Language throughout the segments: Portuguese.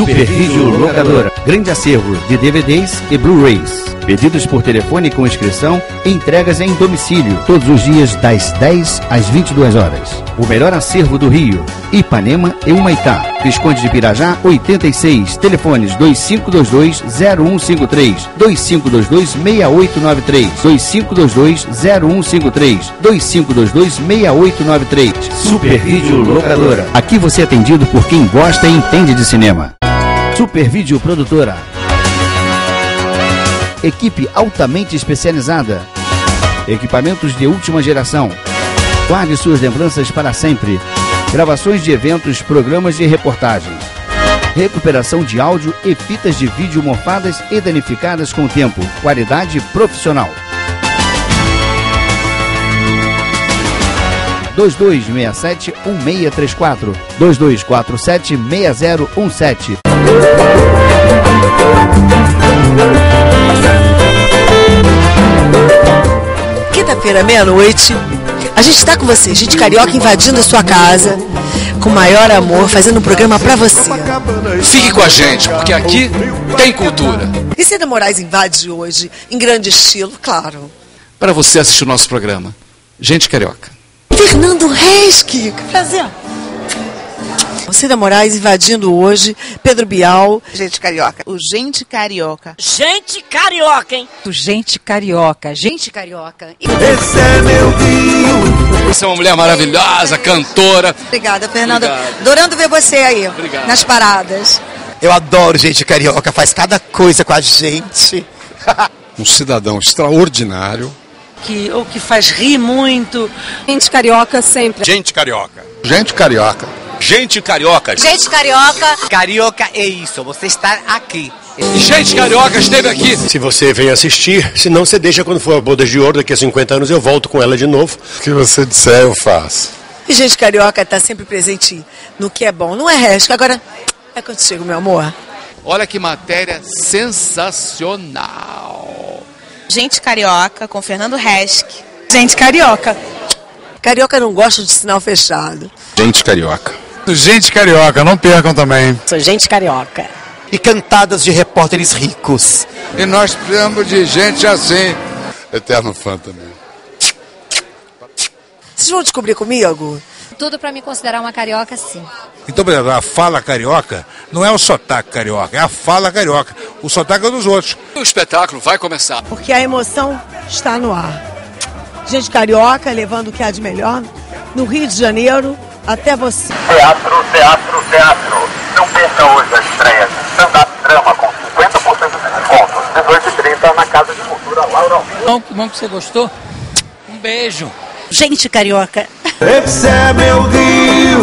Super Vídeo Locadora. Grande acervo de DVDs e Blu-rays. Pedidos por telefone com inscrição e entregas em domicílio. Todos os dias das 10 às 22 horas. O melhor acervo do Rio, Ipanema e Humaitá. Visconde de Pirajá, 86. Telefones 2522-0153, 2522-6893, 2522-0153, 2522-6893. Super Vídeo Locadora. Aqui você é atendido por quem gosta e entende de cinema. Super Vídeo Produtora. Equipe altamente especializada. Equipamentos de última geração. Guarde suas lembranças para sempre. Gravações de eventos, programas de reportagens. Recuperação de áudio e fitas de vídeo mofadas e danificadas com o tempo. Qualidade profissional. 2267-1634. 2247-6017. Quinta-feira, meia-noite, a gente está com você, gente carioca invadindo a sua casa, com o maior amor, fazendo um programa pra você. Fique com a gente, porque aqui tem cultura. E Cida Moraes invade hoje, em grande estilo, claro. Para você assistir o nosso programa, Gente Carioca. Fernando Reis, Kiko, prazer. Cida Moraes invadindo hoje, Pedro Bial. Gente Carioca. O Gente Carioca. Gente Carioca, hein? O Gente Carioca. Gente Carioca. Esse é meu Rio. Você é uma mulher maravilhosa, cantora. Obrigada, Fernanda. Obrigado. Adorando ver você aí. Obrigado. Nas paradas. Eu adoro Gente Carioca. Faz cada coisa com a gente. Um cidadão extraordinário. Que faz rir muito. Gente Carioca sempre. Gente Carioca. Gente Carioca. Gente Carioca. Gente Carioca. Carioca é isso, você está aqui. Gente Carioca esteve aqui. Se você vem assistir, se não, você deixa quando for a Bodas de Ouro, daqui a 50 anos eu volto com ela de novo. O que você disser, eu faço. E Gente Carioca está sempre presente no que é bom, não é resto. Agora é contigo, meu amor. Olha que matéria sensacional. Gente Carioca com Fernando Reschke. Gente Carioca. Carioca não gosta de sinal fechado. Gente Carioca. Gente Carioca, não percam também. Sou Gente Carioca. E cantadas de repórteres ricos. E nós precisamos de gente assim. Eterno fã também. Vocês vão descobrir comigo? Tudo pra me considerar uma carioca, sim. Então, por exemplo, a fala carioca não é o sotaque carioca, é a fala carioca. O sotaque é dos outros. O espetáculo vai começar. Porque a emoção está no ar. Gente Carioca levando o que há de melhor no Rio de Janeiro. Até você. Teatro, teatro, teatro. Não perca hoje a estreia de stand-up drama com 50% de desconto. 18h30 na Casa de Cultura Laura Almeida. Bom, que bom que você gostou. Um beijo. Gente Carioca. Esse é meu Rio,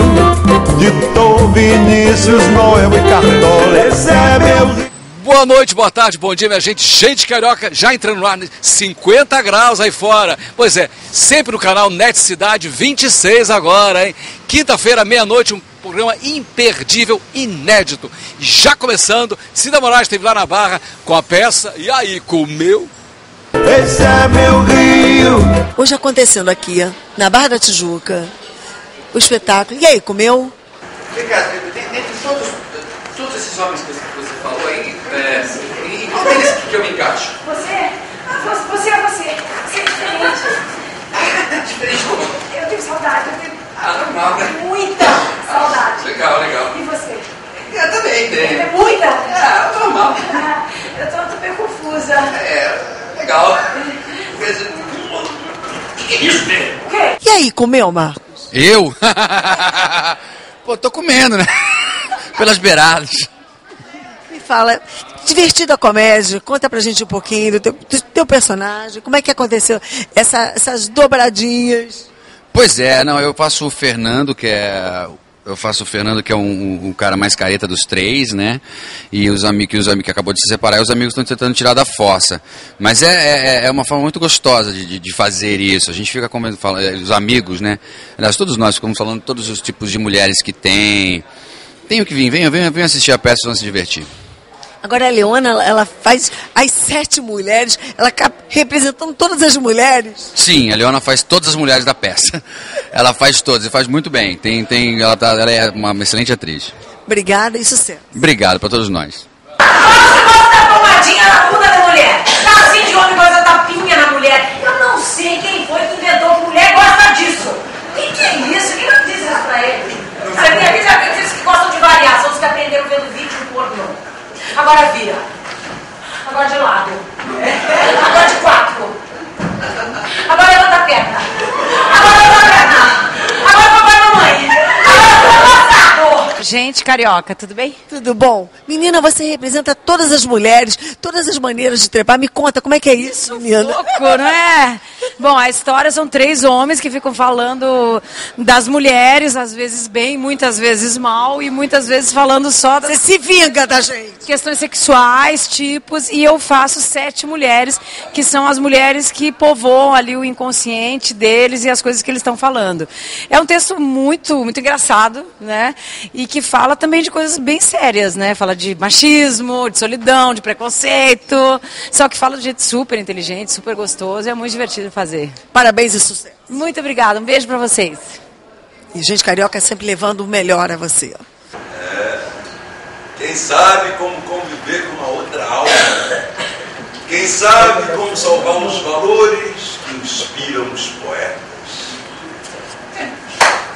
de Tom Vinícius, Noel e Cartola. Esse é meu Rio. Boa noite, boa tarde, bom dia, minha gente. Gente Carioca já entrando no ar, 50 graus aí fora. Pois é, sempre no canal Net Cidade, 26 agora, hein? Quinta-feira, meia-noite, um programa imperdível, inédito. Já começando, Cida Moraes esteve lá na Barra com a peça. E aí, comeu? Esse é meu Rio. Hoje acontecendo aqui, na Barra da Tijuca, o espetáculo. E aí, comeu? Vem cá, dentre todos esses homens que você falou aí, e qual deles que eu me encaixo? Você? Você é você. Você é diferente. Diferente como? Eu tenho saudade. Normal, né? Muita saudade. Legal, legal. E você? Eu também tenho. É muita? Normal. Eu tô meio confusa. Legal. O que é isso, né? O quê? E aí, comeu, Marcos? Eu? Pô, tô comendo, né? Pelas beiradas. Fala, divertida comédia, conta pra gente um pouquinho do teu personagem, como é que aconteceu essas dobradinhas? Pois é, não, eu faço o Fernando que é um cara mais careta dos três, né? E os amigos que acabou de se separar, os amigos estão tentando tirar da fossa. Mas é uma forma muito gostosa de fazer isso. A gente fica comendo, os amigos, né? Todos nós ficamos falando todos os tipos de mulheres que tem. Tenho que vir, venha assistir a peça, vamos se divertir. Agora a Leona, ela faz as 7 mulheres, ela representando todas as mulheres. Sim, a Leona faz todas as mulheres da peça. Ela faz todas e faz muito bem. Ela é uma excelente atriz. Obrigada e sucesso. Obrigado para todos nós. Você gosta da palmadinha na bunda da mulher. Assim de homem gosta da tapinha na mulher. Eu não sei quem foi que inventou que mulher gosta disso. Que é isso? Quem não diz isso pra ele? Tem aqueles artistas que gostam de variar, são os que aprenderam vendo vídeo pornô. Agora vira. Agora de lado. Agora de quatro. Agora levanta a perna. Agora levanta a perna. Agora papai e mamãe. Agora foi gostado. Gente, carioca, tudo bem? Tudo bom. Menina, você representa todas as mulheres, todas as maneiras de trepar. Me conta, como é que é isso, menina? Louco, não é? Bom, a história são três homens que ficam falando das mulheres, às vezes bem, muitas vezes mal, e muitas vezes falando só das... Você se vinga da gente! Questões sexuais, tipos, e eu faço 7 mulheres, que são as mulheres que povoam ali o inconsciente deles e as coisas que eles estão falando. É um texto muito, muito engraçado, né? E que fala também de coisas bem sérias, né? Fala de machismo, de solidão, de preconceito, só que fala de jeito super inteligente, super gostoso, e é muito divertido fazer. Parabéns e sucesso. Muito obrigada, um beijo pra vocês. E gente carioca sempre levando o melhor a você. É, quem sabe como conviver com uma outra alma. Quem sabe como salvar os valores que inspiram os poetas.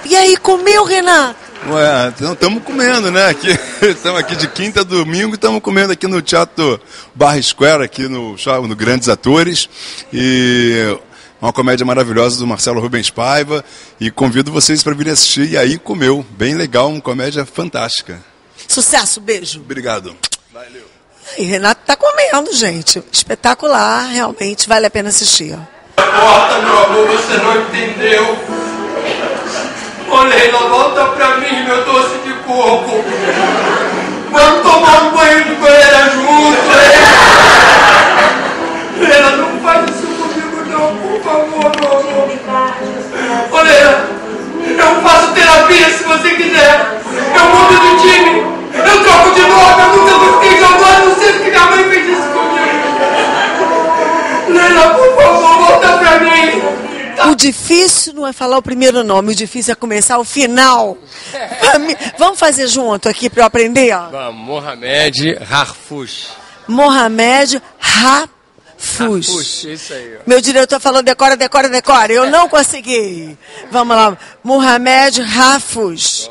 E aí, comeu, Renato? Ué, não estamos comendo, né? Estamos aqui de quinta a domingo, estamos comendo aqui no Teatro Barra Square, aqui no Grandes Atores. E... uma comédia maravilhosa do Marcelo Rubens Paiva, e convido vocês para vir assistir E Aí Comeu, bem legal, uma comédia fantástica. Sucesso, beijo. Obrigado. Valeu. E Renato tá comendo, gente, espetacular, realmente vale a pena assistir. A porta, meu amor, você não entendeu. Olhei, não volta pra mim, meu doce de coco. Vamos tomar um banho de banheira junto, hein? Ela não faz isso. Olha, eu faço terapia se você quiser. Eu mudo de time, eu troco de novo. Eu nunca gostei de agora, não sei porque minha mãe fez isso comigo. Leila, por favor, volta pra mim. O difícil não é falar o primeiro nome, o difícil é começar o final. Vamos fazer junto aqui pra eu aprender? Ó. Mohamed Harfouch. Mohamed Harfouch. Fush. Isso aí, ó. Meu diretor falou decora, decora, decora. Eu não consegui. Vamos lá. Mohamed Harfouch.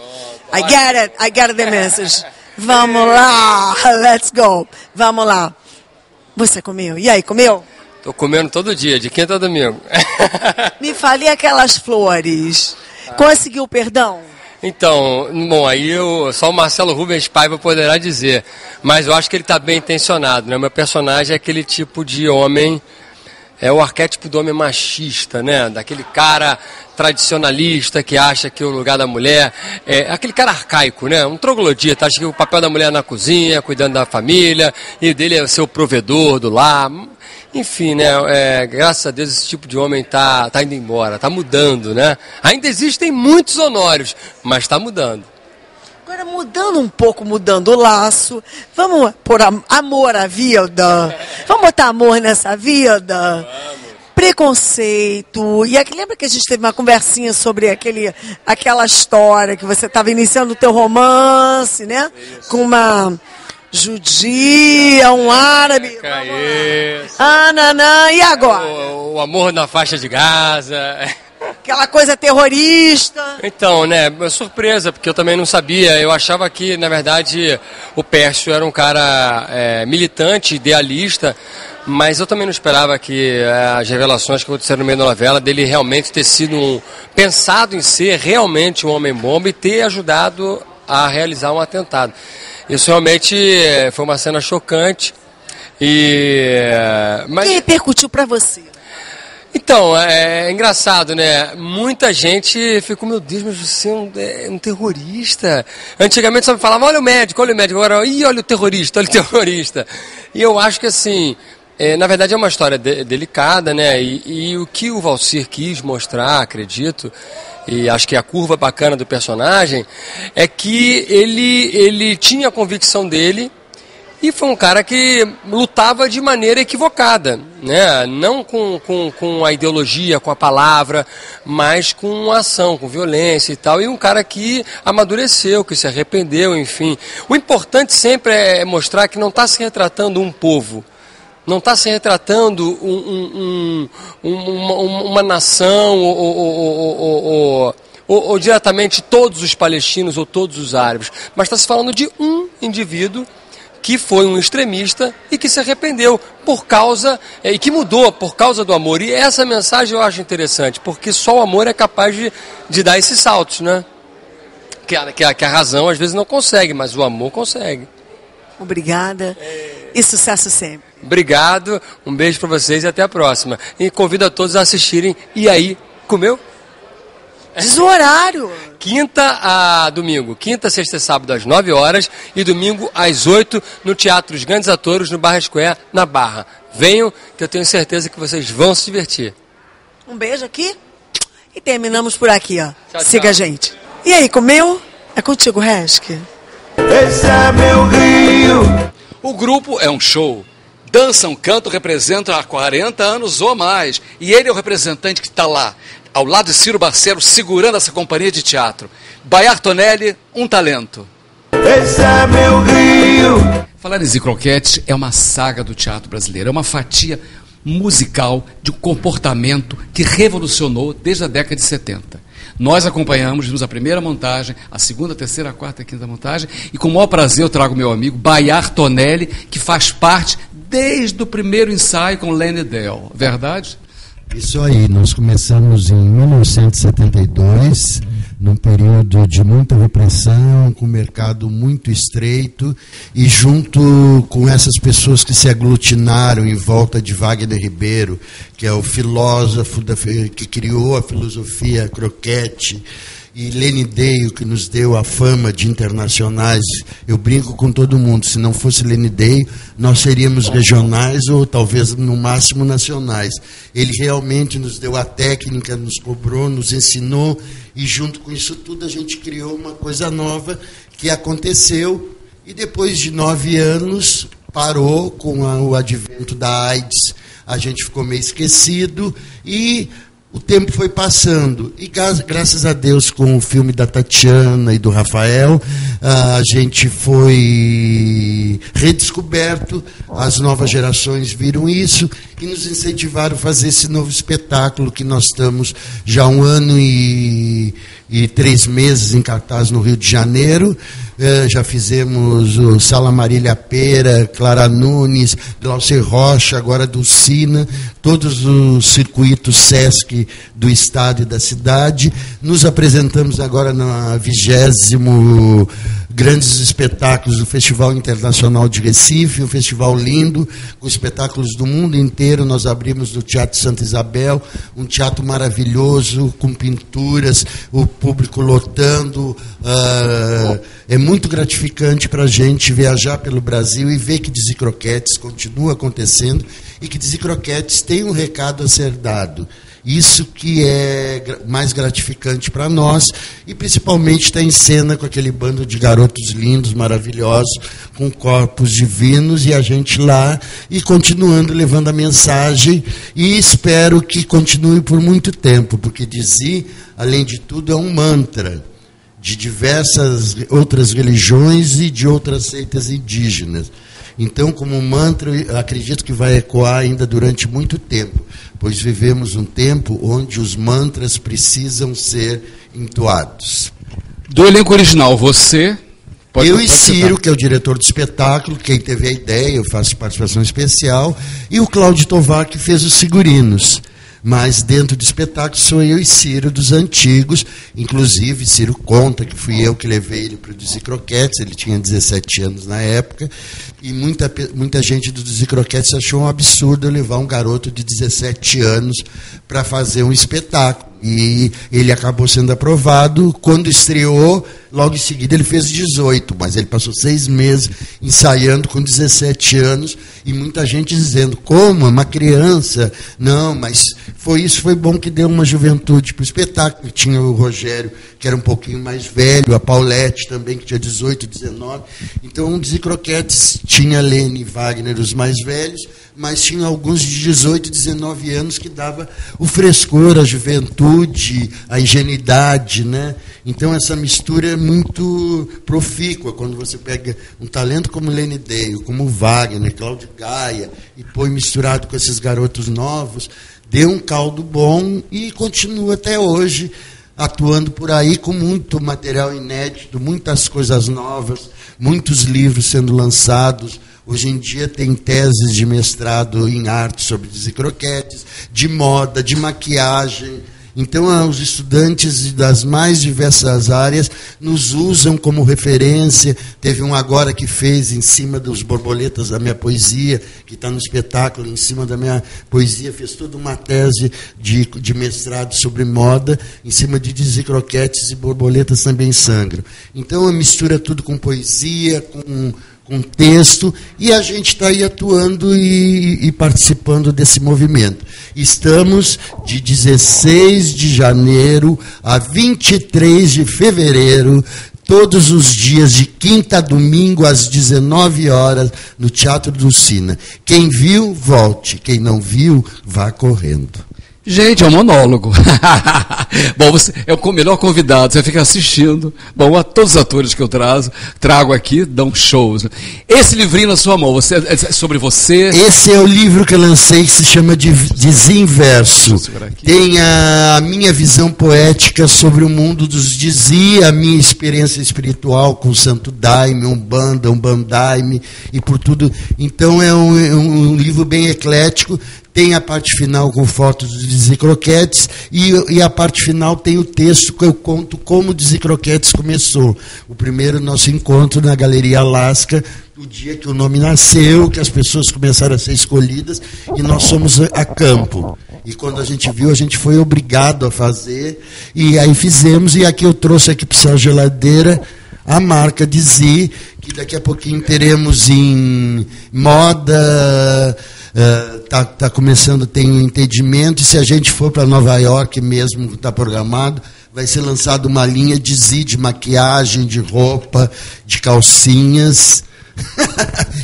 I get it. I get the message. Vamos lá. Let's go. Vamos lá. Você comeu? E aí, comeu? Tô comendo todo dia, de quinta a domingo. Me fale aquelas flores. Conseguiu perdão? Então, bom, aí só o Marcelo Rubens Paiva poderá dizer, mas eu acho que ele está bem intencionado, né? Meu personagem é aquele tipo de homem, é o arquétipo do homem machista, né? Daquele cara tradicionalista que acha que o lugar da mulher é aquele cara arcaico, né? Um troglodita, acha que o papel da mulher é na cozinha, cuidando da família, e dele é ser o provedor do lar. Enfim, né, graças a Deus esse tipo de homem tá indo embora, tá mudando, né? Ainda existem muitos Honórios, mas tá mudando. Agora, mudando um pouco, mudando o laço, vamos pôr amor à vida, vamos botar amor nessa vida, vamos. Preconceito, e aqui, lembra que a gente teve uma conversinha sobre aquela história que você estava iniciando o teu romance, né? Isso. Com uma... judia, um árabe. Ananã, e agora? O amor na faixa de Gaza. Aquela coisa terrorista. Então, né, surpresa, porque eu também não sabia. Eu achava que, na verdade, o Pércio era um cara militante, idealista, mas eu também não esperava que as revelações que aconteceram no meio da novela, dele realmente ter sido pensado em ser realmente um homem-bomba e ter ajudado a realizar um atentado. Isso realmente foi uma cena chocante. O que repercutiu para você? Então, é engraçado, né? Muita gente ficou, meu Deus, mas você é um terrorista. Antigamente só me falava, olha o médico, agora, ih, olha o terrorista, olha o terrorista. E eu acho que assim, na verdade é uma história delicada, né? E o que o Valsir quis mostrar, acredito, e acho que a curva bacana do personagem é que ele tinha a convicção dele E foi um cara que lutava de maneira equivocada, né? Não com a ideologia, com a palavra, mas com ação, com violência e tal. E um cara que amadureceu, que se arrependeu, enfim. O importante sempre é mostrar que não está se retratando um povo, não está se retratando uma nação ou diretamente todos os palestinos ou todos os árabes, mas está se falando de um indivíduo que foi um extremista e que se arrependeu por causa, e que mudou por causa do amor. E essa mensagem eu acho interessante, porque só o amor é capaz de dar esses saltos, né? Que a razão às vezes não consegue, mas o amor consegue. Obrigada e sucesso sempre. Obrigado, um beijo para vocês e até a próxima. E convido a todos a assistirem E Aí, Comeu? Diz o horário. Quinta a domingo. Quinta, sexta e sábado às 9 horas e domingo às 8 no Teatro Os Grandes Atores, no Barra Square, na Barra. Venham, que eu tenho certeza que vocês vão se divertir. Um beijo aqui e terminamos por aqui, ó. Tchau, siga tchau. A gente. E aí, comeu? É contigo, Resk. Esse é meu Rio. O grupo é um show. Dançam, cantam, representam há 40 anos ou mais. E ele é o representante que está lá, ao lado de Ciro Barcelo, segurando essa companhia de teatro. Baiar Tonelli, um talento. Esse é meu Rio. Falar em Zicroquete é uma saga do teatro brasileiro. É uma fatia musical de um comportamento que revolucionou desde a década de 70. Nós acompanhamos, vimos a primeira montagem, a segunda, a terceira, a quarta, a quinta montagem. E com o maior prazer eu trago meu amigo Baiar Tonelli, que faz parte desde o primeiro ensaio com Lenny Dell. Verdade? Isso aí, nós começamos em 1972, num período de muita repressão, com um mercado muito estreito, e junto com essas pessoas que se aglutinaram em volta de Wagner Ribeiro, que é o filósofo que criou a filosofia croquete, e Lenny Dale, que nos deu a fama de internacionais. Eu brinco com todo mundo, se não fosse Lenny Dale, nós seríamos regionais ou talvez no máximo nacionais. Ele realmente nos deu a técnica, nos cobrou, nos ensinou, e junto com isso tudo a gente criou uma coisa nova que aconteceu, e depois de 9 anos parou com o advento da AIDS, a gente ficou meio esquecido e... O tempo foi passando e, graças a Deus, com o filme da Tatiana e do Rafael, a gente foi redescoberto, as novas gerações viram isso e nos incentivaram a fazer esse novo espetáculo que nós estamos já há 1 ano e 3 meses em cartaz no Rio de Janeiro. Já fizemos o Sala Marília Pera, Clara Nunes, Glaucer Rocha, agora Dulcina, todos os circuitos SESC do estado e da cidade. Nos apresentamos agora na 20ª Grandes Espetáculos do Festival Internacional de Recife, um festival lindo, com espetáculos do mundo inteiro. Nós abrimos no Teatro Santa Isabel, um teatro maravilhoso, com pinturas, o público lotando. É muito gratificante para a gente viajar pelo Brasil e ver que Diz e Croquetes continua acontecendo e que Diz e Croquetes tem um recado a ser dado. Isso que é mais gratificante para nós e principalmente está em cena com aquele bando de garotos lindos, maravilhosos, com corpos divinos e a gente lá e continuando levando a mensagem e espero que continue por muito tempo, porque dizer, além de tudo, é um mantra de diversas outras religiões e de outras seitas indígenas. Então, como mantra, acredito que vai ecoar ainda durante muito tempo, pois vivemos um tempo onde os mantras precisam ser entoados. Do elenco original, você... Eu e Ciro, que é o diretor do espetáculo, quem teve a ideia, eu faço participação especial, e o Cláudio Tovar, que fez os figurinos. Mas dentro do espetáculo sou eu e Ciro dos antigos, inclusive Ciro conta que fui eu que levei ele para o Diz e Croquetes, ele tinha 17 anos na época, e muita gente do Diz e Croquetes achou um absurdo eu levar um garoto de 17 anos para fazer um espetáculo. E ele acabou sendo aprovado, quando estreou, logo em seguida ele fez 18, mas ele passou 6 meses ensaiando com 17 anos, e muita gente dizendo, como, uma criança? Não, mas Foi bom que deu uma juventude para o espetáculo. Tinha o Rogério, que era um pouquinho mais velho, a Paulette também, que tinha 18, 19. Então, Ondas e Croquetes tinha Lene e Wagner, os mais velhos, mas tinha alguns de 18, 19 anos que dava o frescor, a juventude, a ingenuidade, né? Então, essa mistura é muito profícua, quando você pega um talento como Lene Deio, como Wagner, Cláudio Gaia, e põe misturado com esses garotos novos, deu um caldo bom e continua até hoje atuando por aí com muito material inédito, muitas coisas novas, muitos livros sendo lançados. Hoje em dia tem teses de mestrado em arte sobre Ondas e Croquetes, de moda, de maquiagem. Então, os estudantes das mais diversas áreas nos usam como referência. Teve um agora que fez em cima dos borboletas da minha poesia, que está no espetáculo, em cima da minha poesia, fez toda uma tese de mestrado sobre moda, em cima de Ondas e Croquetes e borboletas também sangram. Então, eu misturo tudo com poesia, com texto, e a gente está aí atuando e participando desse movimento. Estamos de 16 de janeiro a 23 de fevereiro, todos os dias, de quinta a domingo, às 19 horas, no Teatro Dulcina. Quem viu, volte. Quem não viu, vá correndo. Gente, é um monólogo. Bom, você é o melhor convidado, você fica assistindo. Bom, a todos os atores que eu trago aqui dão shows. Esse livrinho na sua mão, é sobre você? Esse é o livro que eu lancei, que se chama Dizinverso. Tem a minha visão poética sobre o mundo dos dizi, a minha experiência espiritual com o Santo Daime, Umbanda, Umbandaime e por tudo. Então é um livro bem eclético. Tem a parte final com fotos de Ondas e Croquetes e a parte final tem o texto que eu conto como Ondas e Croquetes começou. O primeiro nosso encontro na Galeria Alaska, o dia que o nome nasceu, que as pessoas começaram a ser escolhidas e nós somos a campo. E quando a gente viu, a gente foi obrigado a fazer e aí fizemos e aqui eu trouxe aqui para essa geladeira a marca de Zi, que daqui a pouquinho teremos em moda, tá começando, tem um entendimento, e se a gente for para Nova York mesmo, está programado, vai ser lançada uma linha de Zi, de maquiagem, de roupa, de calcinhas...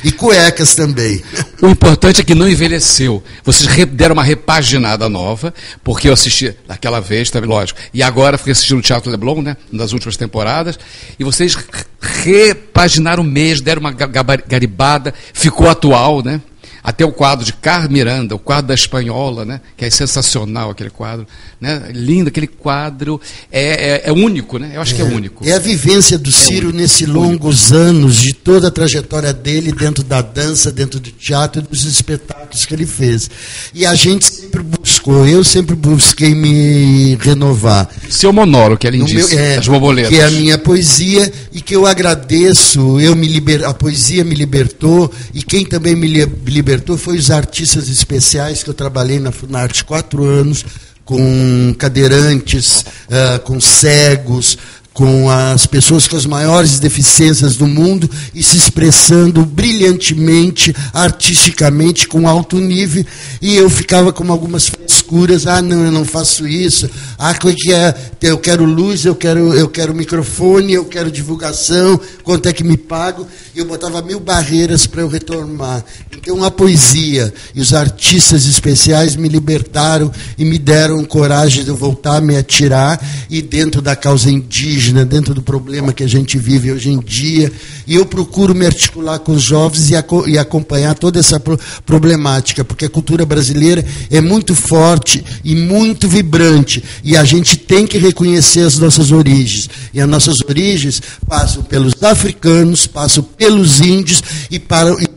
e cuecas também. O importante é que não envelheceu. Vocês deram uma repaginada nova, porque eu assisti daquela vez, tá, lógico, e agora fui assistindo o Teatro Leblon, né, nas últimas temporadas, e vocês repaginaram mesmo, deram uma garibada, ficou atual, né? Até o quadro de Carmen Miranda, o quadro da Espanhola, né? Que é sensacional aquele quadro. Né? Lindo, aquele quadro é único, né? Eu acho que é único. É a vivência do Ciro nesses longos anos, de toda a trajetória dele dentro da dança, dentro do teatro e dos espetáculos que ele fez. E a gente sempre buscou, eu sempre busquei me renovar. Seu monólogo, que ele disse, as borboletas. Que é a minha poesia e que eu agradeço, a poesia me libertou e quem também me libertou foi os artistas especiais que eu trabalhei na Funarte 4 anos, com cadeirantes, com cegos, com as pessoas com as maiores deficiências do mundo e se expressando brilhantemente, artisticamente, com alto nível. E eu ficava com algumas frescuras. Ah, não, eu não faço isso. Ah, que é? Eu quero luz, eu quero microfone, eu quero divulgação, quanto é que me pago? E eu botava 1000 barreiras para eu retomar. Então, a poesia e os artistas especiais me libertaram e me deram coragem de eu voltar a me atirar e dentro da causa indígena, dentro do problema que a gente vive hoje em dia, e eu procuro me articular com os jovens e acompanhar toda essa problemática, porque a cultura brasileira é muito forte e muito vibrante, e a gente tem que reconhecer as nossas origens, e as nossas origens passam pelos africanos, passam pelos índios, e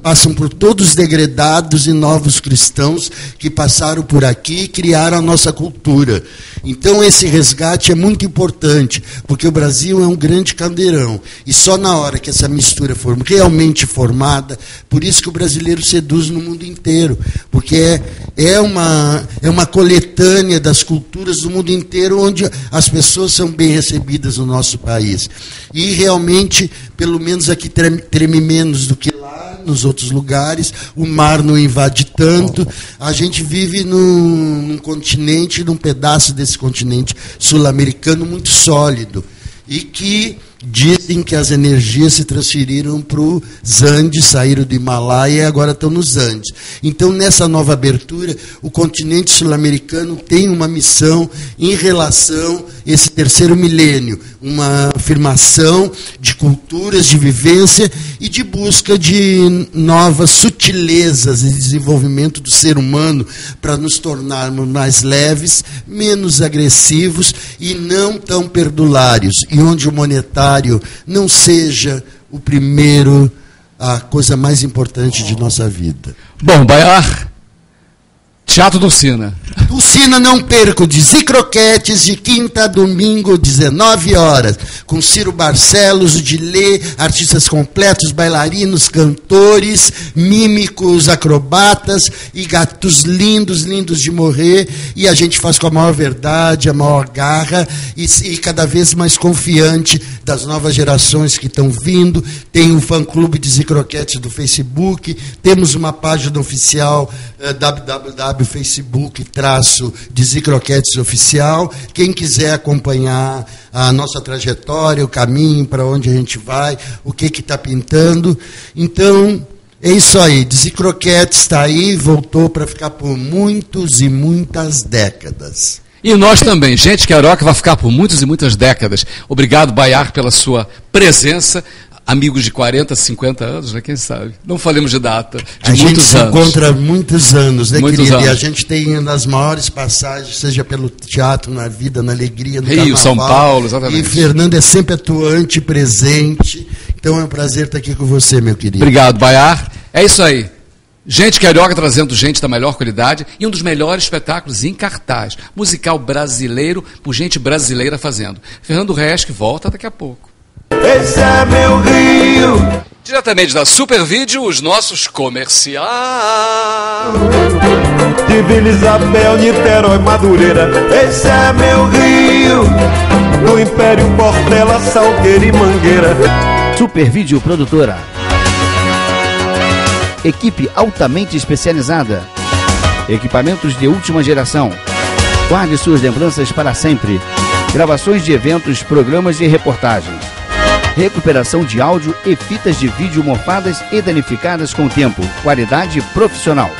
passam por todos os degredados e novos cristãos que passaram por aqui e criaram a nossa cultura. Então esse resgate é muito importante, porque o Brasil é um grande caldeirão, e só na hora que essa mistura for realmente formada, por isso que o brasileiro seduz no mundo inteiro, porque é, É uma coletânea das culturas do mundo inteiro, onde as pessoas são bem recebidas no nosso país. E, realmente, pelo menos aqui treme menos do que lá, nos outros lugares, o mar não invade tanto. A gente vive num continente, num pedaço desse continente sul-americano muito sólido, e que dizem que as energias se transferiram para os Andes, saíram do Himalaia e agora estão nos Andes. Então, nessa nova abertura, o continente sul-americano tem uma missão em relação a esse terceiro milênio, uma afirmação de culturas, de vivência e de busca de novas sutilezas e desenvolvimento do ser humano para nos tornarmos mais leves, menos agressivos e não tão perdulários, e onde o monetário não seja o primeiro, a coisa mais importante de nossa vida. Bom, Baiar, Teatro Dulcina. Dulcina, não perco, de Zicroquetes, de quinta a domingo, 19 horas, com Ciro Barcelos, o Dilê, artistas completos, bailarinos, cantores, mímicos, acrobatas e gatos lindos, lindos de morrer, e a gente faz com a maior verdade, a maior garra, e cada vez mais confiante das novas gerações que estão vindo. Tem um fã-clube de Zicroquetes do Facebook, temos uma página oficial, www.facebook-de Zicroquetes oficial. Quem quiser acompanhar a nossa trajetória, o caminho para onde a gente vai, o que está pintando. Então, é isso aí. De Zicroquetes está aí, voltou para ficar por muitos e muitas décadas. E nós também. Gente, Queiroz vai ficar por muitas e muitas décadas. Obrigado, Baiar, pela sua presença. Amigos de 40, 50 anos, né? Quem sabe? Não falemos de data, de a muitos gente se anos. Encontra muitos anos, né, muitos querida? Anos. E a gente tem as maiores passagens, seja pelo teatro, na vida, na alegria, no Rio, Carnaval. São Paulo, exatamente. E Fernando é sempre atuante, presente. Então é um prazer estar aqui com você, meu querido. Obrigado, Baiar. É isso aí. Gente Carioca trazendo gente da melhor qualidade e um dos melhores espetáculos em cartaz. Musical brasileiro, por gente brasileira fazendo. Fernando Resch volta daqui a pouco. Esse é meu Rio. Diretamente da Supervídeo, os nossos comerciais. De Vila Isabel, Niterói, Madureira. Esse é meu Rio. Do Império, Portela, Salgueiro e Mangueira. Supervídeo Produtora. Equipe altamente especializada. Equipamentos de última geração. Guarde suas lembranças para sempre. Gravações de eventos, programas e reportagens. Recuperação de áudio e fitas de vídeo mofadas e danificadas com o tempo. Qualidade profissional.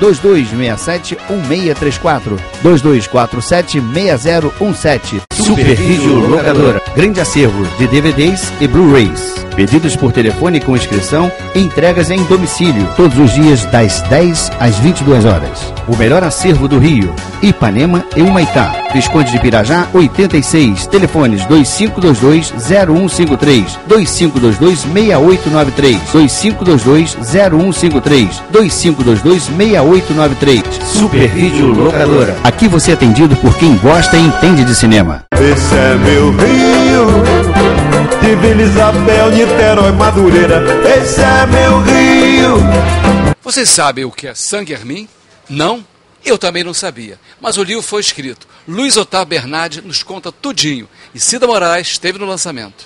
2267-1634. 2247-6017. Supervídeo Locadora. Grande acervo de DVDs e Blu-rays. Pedidos por telefone com inscrição e entregas em domicílio. Todos os dias das 10 às 22 horas. O melhor acervo do Rio. Ipanema e Humaitá. Visconde de Pirajá, 86. Telefones 2522-0153. 2522-6893. 2522-0153. 2522-6893. Supervídeo Locadora. Aqui você é atendido por quem gosta e entende de cinema. Esse é meu Rio, de Vila Isabel, Niterói, Madureira. Esse é meu Rio. Vocês sabem o que é San Guermin? Não? Eu também não sabia, mas o livro foi escrito. Luiz Otávio Bernardi nos conta tudinho. E Cida Moraes esteve no lançamento.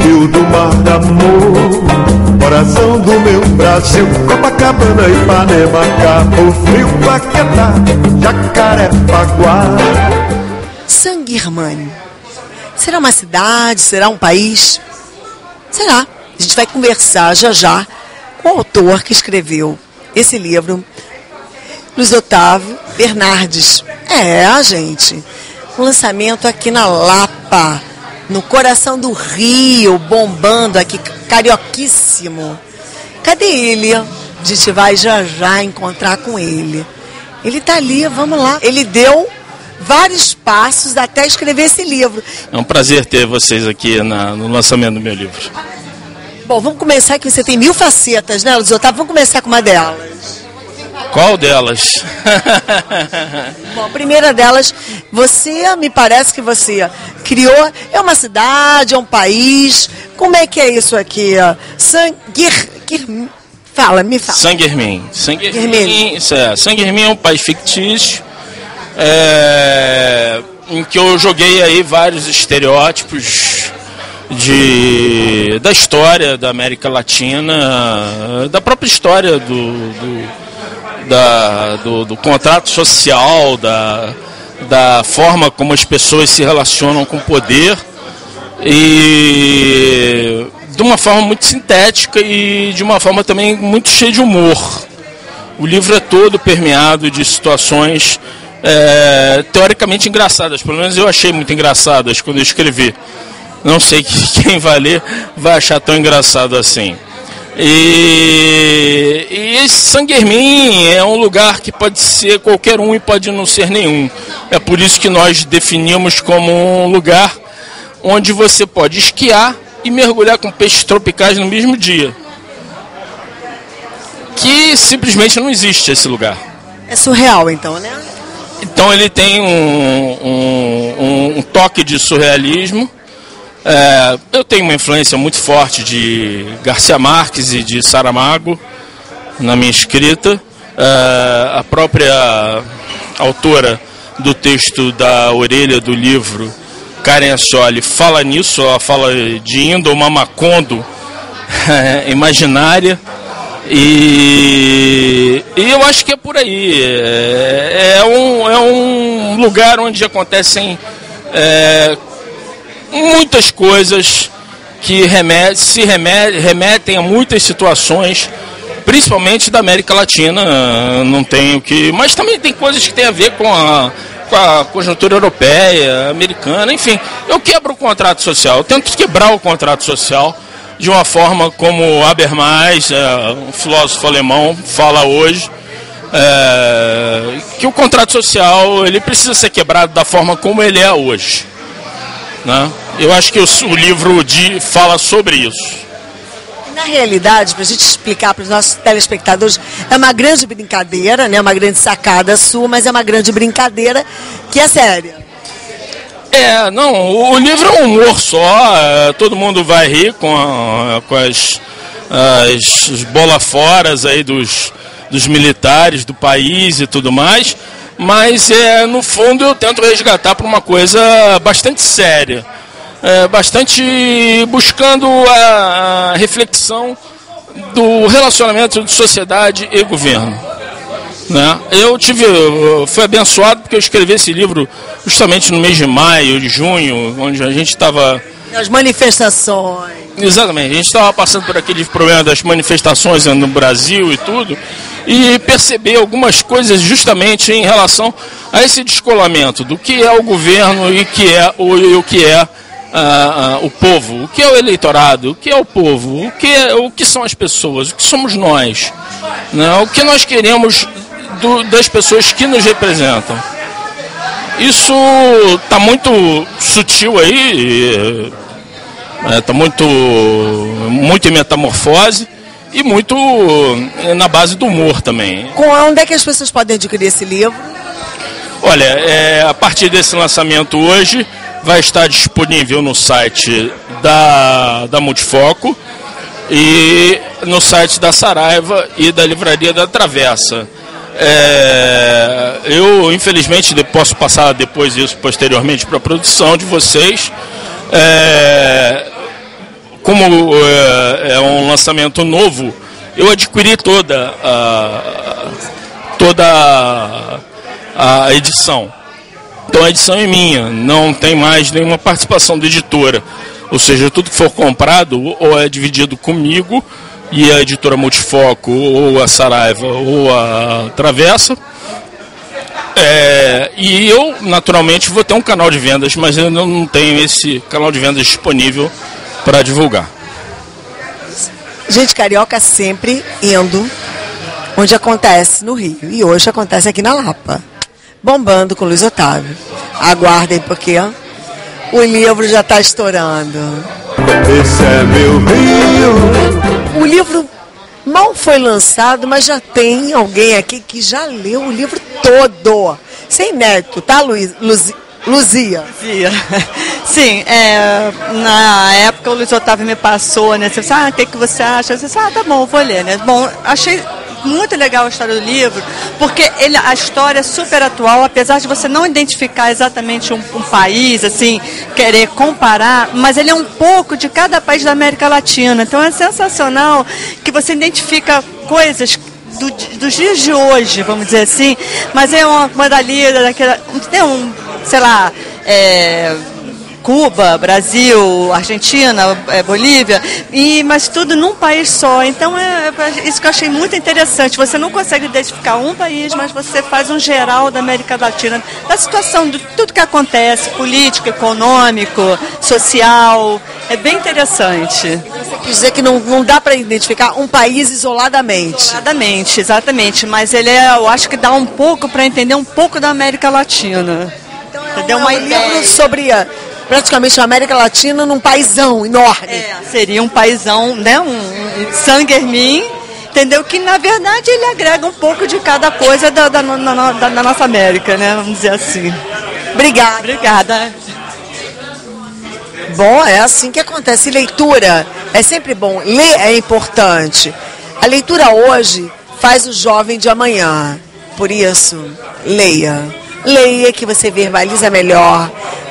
Rio do Mar da Amor, coração do meu Brasil, Copacabana, Ipanema, Cabo Frio, Paquetá, Jacarepaguá. San Guermin. Será uma cidade? Será um país? Será. A gente vai conversar já já com o autor que escreveu esse livro, Luiz Otávio Bernardes. É, gente. O lançamento aqui na Lapa, no coração do Rio, bombando aqui, carioquíssimo. Cadê ele? A gente vai já já encontrar com ele. Ele está ali, vamos lá. Ele deu vários passos até escrever esse livro. É um prazer ter vocês aqui no lançamento do meu livro. Bom, vamos começar que você tem mil facetas, né, Luiz Otávio? Vamos começar com uma delas. Qual delas? Bom, a primeira delas, você, me parece que você criou, é uma cidade, é um país, como é que é isso aqui? Me fala. Saint-Germain é um país fictício, em que eu joguei aí vários estereótipos da história da América Latina, da própria história do contrato social, da forma como as pessoas se relacionam com o poder, e de uma forma muito sintética e de uma forma também muito cheia de humor. O livro é todo permeado de situações teoricamente engraçadas, pelo menos eu achei muito engraçadas quando eu escrevi. Não sei quem vai ler vai achar tão engraçado assim. E esse Saint-Germain é um lugar que pode ser qualquer um e pode não ser nenhum. É por isso que nós definimos como um lugar onde você pode esquiar e mergulhar com peixes tropicais no mesmo dia. Que simplesmente não existe esse lugar. É surreal então, né? Então ele tem um toque de surrealismo. Eu tenho uma influência muito forte de Garcia Marques e de Saramago na minha escrita. A própria autora do texto da orelha do livro, Karen Ascioli, fala nisso. Ela fala de índole uma Macondo imaginária. E eu acho que é por aí. É um lugar onde acontecem muitas coisas que remetem a muitas situações, principalmente da América Latina, não tem o que... Mas também tem coisas que tem a ver com a conjuntura europeia, americana, enfim. Eu quebro o contrato social, eu tento quebrar o contrato social de uma forma como Habermas, um filósofo alemão, fala hoje, que o contrato social ele precisa ser quebrado da forma como ele é hoje, né? Eu acho que o livro fala sobre isso. Na realidade, para a gente explicar para os nossos telespectadores, é uma grande brincadeira, né? Uma grande sacada sua, mas é uma grande brincadeira que é séria. Não, o livro é um humor só, todo mundo vai rir com as bolaforas aí dos militares do país e tudo mais, mas no fundo eu tento resgatar para uma coisa bastante séria, bastante buscando a reflexão do relacionamento de sociedade e governo, né? Eu fui abençoado porque eu escrevi esse livro justamente no mês de maio, de junho, onde a gente estava... As manifestações. Exatamente, a gente estava passando por aquele problema das manifestações no Brasil e tudo, e perceber algumas coisas justamente em relação a esse descolamento do que é o governo e o que é o povo, o que é o eleitorado, o que é o povo, o que são as pessoas, o que somos nós, né? O que nós queremos das pessoas que nos representam. Isso está muito sutil aí, está muito em metamorfose e muito na base do humor também. Onde é que as pessoas podem adquirir esse livro? Olha, a partir desse lançamento hoje vai estar disponível no site da Multifoco e no site da Saraiva e da Livraria da Travessa. Eu infelizmente posso passar depois isso posteriormente para a produção de vocês. Como é um lançamento novo, eu adquiri toda a edição. Então a edição é minha, não tem mais nenhuma participação da editora. Ou seja, tudo que for comprado ou é dividido comigo e a editora Multifoco, ou a Saraiva, ou a Travessa. E eu, naturalmente, vou ter um canal de vendas, mas eu não tenho esse canal de vendas disponível para divulgar. Gente carioca sempre indo onde acontece no Rio. E hoje acontece aqui na Lapa. Bombando com Luiz Otávio. Aguardem, porque o livro já está estourando. Esse é meu Rio. O livro Mal foi lançado, mas já tem alguém aqui que já leu o livro todo. Sem mérito, tá, Luzia? Sim, na época o Luiz Otávio me passou, né? Você disse, o que você acha? Eu disse, tá bom, vou ler, né? Bom, achei muito legal a história do livro, porque a história é super atual, apesar de você não identificar exatamente um país, assim, querer comparar, mas ele é um pouco de cada país da América Latina. Então é sensacional que você identifica coisas dos dias de hoje, vamos dizer assim, mas é uma dali, daquela, tem um, sei lá, Cuba, Brasil, Argentina, Bolívia, mas tudo num país só. Então, isso que eu achei muito interessante. Você não consegue identificar um país, mas você faz um geral da América Latina, da situação de tudo que acontece, político, econômico, social. É bem interessante. Você quer dizer que não dá para identificar um país isoladamente? Isoladamente, exatamente. Mas ele eu acho que dá um pouco para entender um pouco da América Latina. Então, deu uma ideia. Livro sobre praticamente a América Latina num paizão enorme. Seria um paizão, né? Um San Germán, entendeu? Que na verdade ele agrega um pouco de cada coisa da nossa América, né? Vamos dizer assim. Obrigada. Obrigada. Bom, é assim que acontece. Leitura é sempre bom. Ler é importante. A leitura hoje faz o jovem de amanhã. Por isso, leia. Leia que você verbaliza melhor,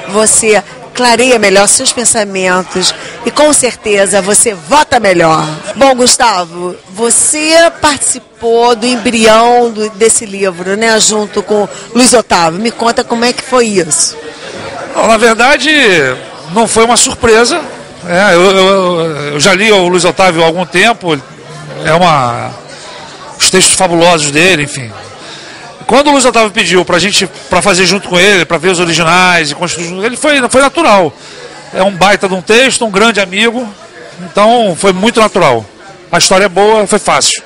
você clareia melhor seus pensamentos e com certeza você vota melhor. Bom, Gustavo, você participou do embrião desse livro, né, junto com Luiz Otávio. Me conta como é que foi isso. Bom, na verdade, não foi uma surpresa. Eu já li o Luiz Otávio há algum tempo, os textos fabulosos dele, enfim. Quando o Luiz Otávio pediu pra fazer junto com ele, pra ver os originais e construir junto, ele foi natural. É um baita de um texto, um grande amigo, então foi muito natural. A história é boa, foi fácil.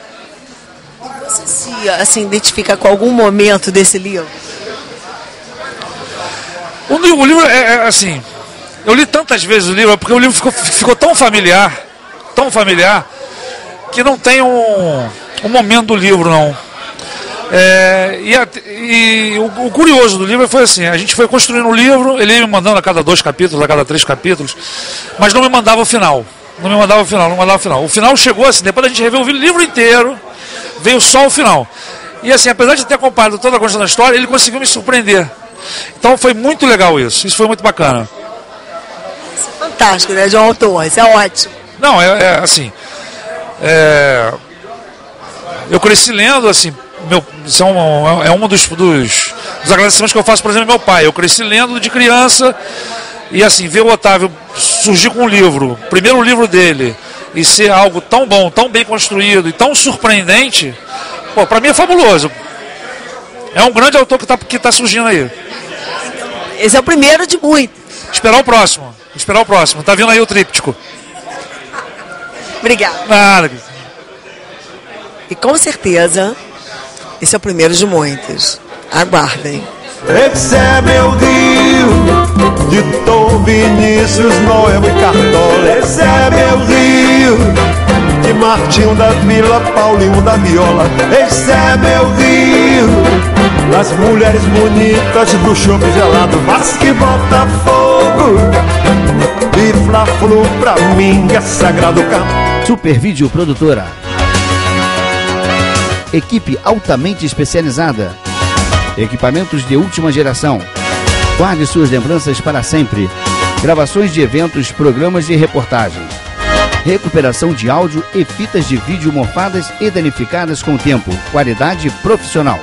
Você se identifica com algum momento desse livro? O livro é assim, eu li tantas vezes o livro, porque o livro ficou tão familiar, que não tem um momento do livro, não. O curioso do livro foi assim: a gente foi construindo o livro, ele ia me mandando a cada 2 capítulos, a cada 3 capítulos, mas não me mandava o final. O final chegou assim, depois a gente reviu o livro inteiro, veio só o final. E assim, apesar de ter acompanhado toda a construção da história, ele conseguiu me surpreender. Então foi muito legal isso, foi muito bacana. Isso é fantástico, né, de um autor, isso é ótimo. Não, eu cresci lendo assim. É um dos agradecimentos que eu faço, por exemplo, ao meu pai. Eu cresci lendo de criança e, assim, ver o Otávio surgir com um livro, primeiro livro dele, e ser algo tão bom, tão bem construído e tão surpreendente, pô, pra mim é fabuloso. É um grande autor que tá surgindo aí. Esse é o primeiro de muito. Esperar o próximo. Tá vindo aí o tríptico. Obrigado. Nada. E com certeza... esse é o primeiro de muitos. Aguardem. Recebe o rio de Tom Vinícius Noel e Cartola. Recebe o rio de Martinho da Vila, Paulinho da Viola. Recebe o rio das mulheres bonitas do chope gelado. Mas que bota fogo e Fla-Flu pra mim é sagrado campo. Super Vídeo Produtora. Equipe altamente especializada. Equipamentos de última geração. Guarde suas lembranças para sempre. Gravações de eventos, programas de reportagem. Recuperação de áudio e fitas de vídeo mofadas e danificadas com o tempo. Qualidade profissional.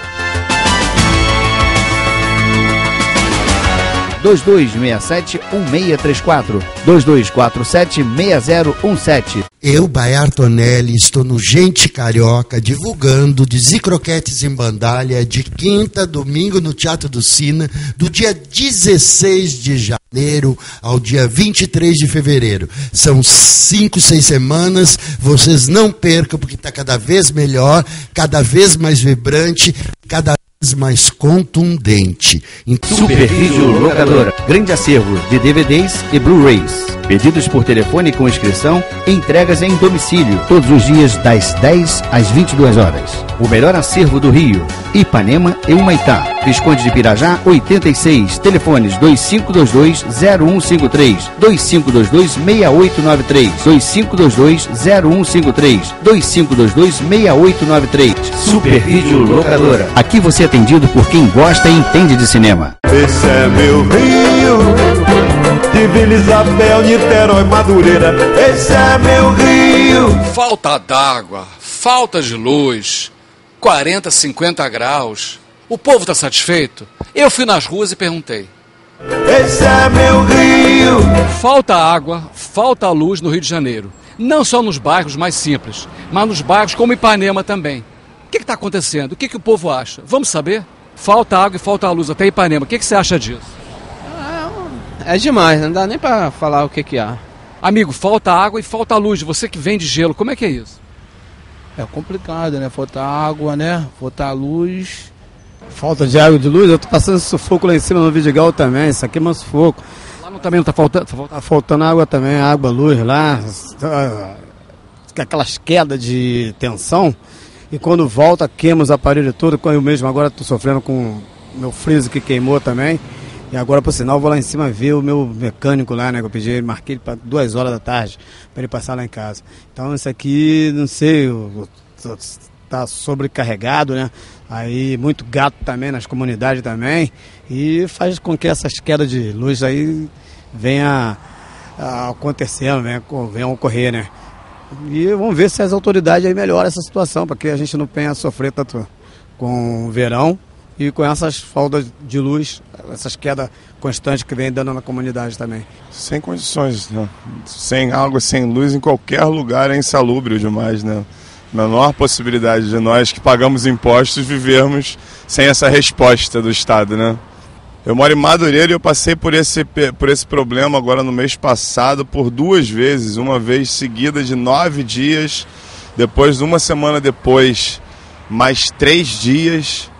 2267-1634. 2247-6017. Eu, Baiar Tonelli, estou no Gente Carioca, divulgando de Zicroquetes em Bandalha, de quinta a domingo no Teatro do Sina, do dia 16 de janeiro ao dia 23 de fevereiro. São 5, 6 semanas, vocês não percam, porque está cada vez melhor, cada vez mais vibrante, cada vez mais contundente. Então, Superfício Locadora. Grande acervo de DVDs e Blu-rays. Pedidos por telefone com inscrição e entregas em domicílio. Todos os dias das 10 às 22 horas. O melhor acervo do Rio. Ipanema e Humaitá. Visconde de Pirajá, 86. Telefones 2522-0153. 2522-6893. 2522-0153. 2522-6893. Superfício Locadora. Aqui você é atendido por quem gosta e entende de cinema. Esse é meu Rio, de Vila Isabel, Niterói, Madureira. Esse é meu Rio. Falta d'água, falta de luz, 40, 50 graus. O povo está satisfeito? Eu fui nas ruas e perguntei. Esse é meu Rio. Falta água, falta luz no Rio de Janeiro. Não só nos bairros mais simples, mas nos bairros como Ipanema também. O que está acontecendo? O que o povo acha? Vamos saber? Falta água e falta luz até Ipanema. O que você acha disso? É demais, não dá nem para falar o que há. Amigo, falta água e falta luz. Você que vende gelo, como é que é isso? É complicado, né? Falta água, né? Falta luz. Falta de água e de luz? Eu tô passando sufoco lá em cima no Vidigal também. Isso aqui é um sufoco. Lá não, também não tá faltando? Tá faltando água também, água, luz lá. Aquelas quedas de tensão. E quando volta, queima os aparelhos todos. Eu mesmo agora estou sofrendo com meu freezer que queimou também. E agora, por sinal, eu vou lá em cima ver o meu mecânico lá, né? Que eu pedi, marquei ele para 2 horas da tarde para ele passar lá em casa. Então, isso aqui, não sei, está sobrecarregado, né? Aí, muito gato também nas comunidades também. E faz com que essas quedas de luz aí venham a acontecer, venham a ocorrer, né? E vamos ver se as autoridades aí melhoram essa situação, para que a gente não venha a sofrer tanto com o verão e com essas faltas de luz, essas quedas constantes que vem dando na comunidade também. Sem condições, né? Sem água, sem luz, em qualquer lugar é insalubre demais, né? Menor possibilidade de nós que pagamos impostos vivermos sem essa resposta do Estado, né? Eu moro em Madureira e eu passei por esse problema agora no mês passado por 2 vezes, uma vez seguida de 9 dias, depois uma semana depois, mais 3 dias,